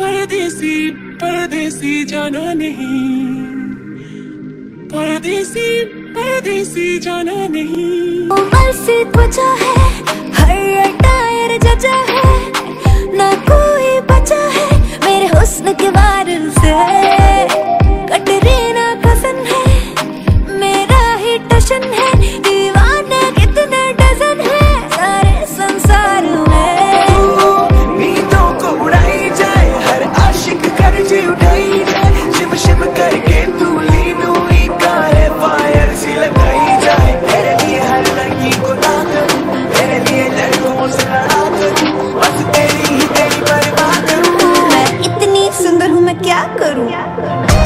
परदेसी परदेसी जाना नहीं, परदेसी परदेसी जाना नहीं। उम्र से बचा है हर टायर जजा है, ना कोई बचा है मेरे हुस्न के वारिल से। कटरीना कसम है मेरा ही टशन है, दीवाना कितने डजन है सारे संसार में। नींदों को उड़ाई जाए हर आशिक कर जी उठाई जाए, शिव शिव करके तू लीन हुई काले फायर सी लगाई जाए। तेरे लिए हर लड़की को ताकत, तेरे लिए लड़कों से लड़ा कर, बस तेरी ही तेरी बर्बाद करूँ। मैं इतनी सुंदर हूँ मैं क्या करूँ।